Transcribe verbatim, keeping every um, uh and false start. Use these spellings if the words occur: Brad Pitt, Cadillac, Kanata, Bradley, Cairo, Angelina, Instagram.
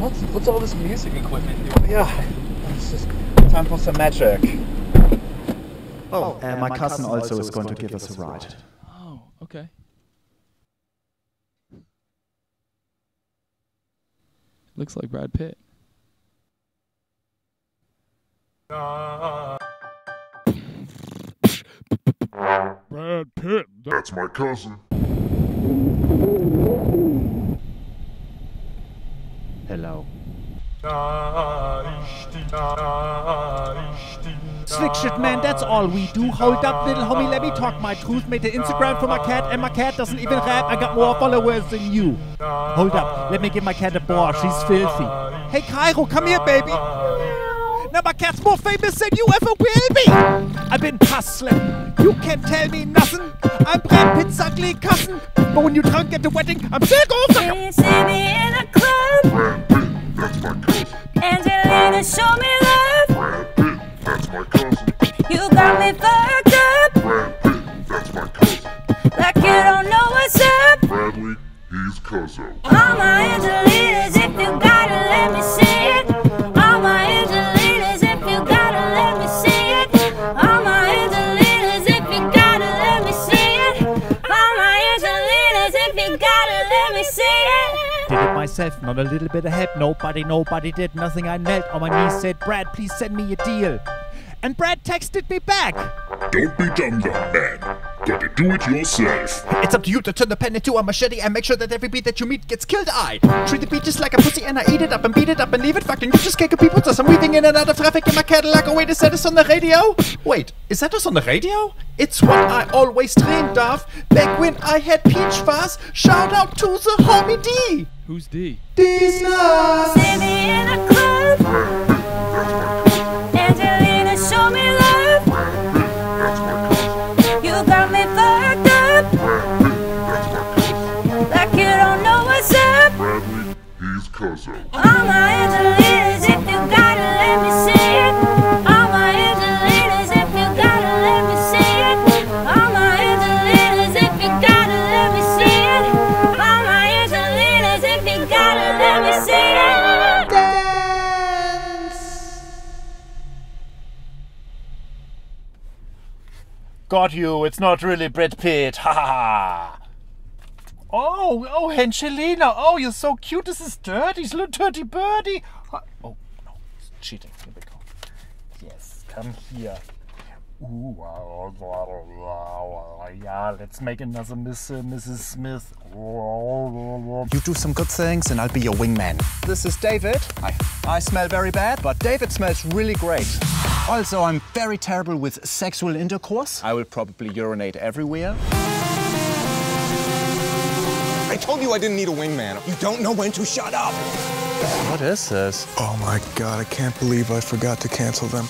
What's, what's all this music equipment doing? Yeah, it's just time for some magic. Oh, uh, my, my cousin, cousin also is going, going to give us a ride. Oh, okay. Looks like Brad Pitt. Uh, Brad Pitt. That's my cousin. Hello. Slick shit, man, that's all we do. Hold up, little homie, let me talk my truth. Made the Instagram for my cat, and my cat doesn't even rap. I got more followers than you. Hold up, let me give my cat a bar. She's filthy. Hey, Cairo, come here, baby. Now my cat's more famous than you ever will be. I've been hustling. You can't tell me nothing. I'm Brad Pitt's ugly cousin. But when you drunk at the wedding, I'm still going to you. See me in a club. Brad Pitt, that's my cousin. Angelina, show me love. Brad Pitt, that's my cousin. You got me fucked up. Brad Pitt, that's my cousin. Like you don't know what's up. Bradley, he's cousin. All my Angelinas, if you gotta let me see it. All my Angelinas. Myself, not a little bit of help, nobody, nobody did nothing. I knelt on my knees, said, Brad, please send me a deal. And Brad texted me back. Don't be dumb, dumb man. Gotta do it yourself. It's up to you to turn the pen into a machete and make sure that every bee that you meet gets killed. I treat the bee just like a pussy and I eat it up and beat it up and leave it fucked. And you just kick a people as I'm weaving in and out of traffic in my Cadillac. Oh wait, is that us on the radio? Wait, is that us on the radio? It's what I always dreamed of back when I had peach fuzz. Shout out to the homie D. Who's D? D's nuts. See me in a club. Angelina, show me love. You got me fucked up. Like you don't know what's up. Bradley, he's cousin. All my Angelinas, if you gotta let me see it. All my Angelinas, if you gotta let me see it. All my Angelinas, if you gotta let me see it. All my Angelinas, if you gotta let me see it. Got you, it's not really Brad Pitt, ha ha ha. Oh, oh, Angelina, oh, you're so cute, this is dirty, little dirty birdie. Oh, no, it's cheating, here we go. Yes, come here. Ooh, yeah, let's make another Miss, uh, Missus Smith. You do some good things and I'll be your wingman. This is David. I, I smell very bad, but David smells really great. Also, I'm very terrible with sexual intercourse. I will probably urinate everywhere. I told you I didn't need a wingman. You don't know when to shut up. What is this? Oh my God, I can't believe I forgot to cancel them.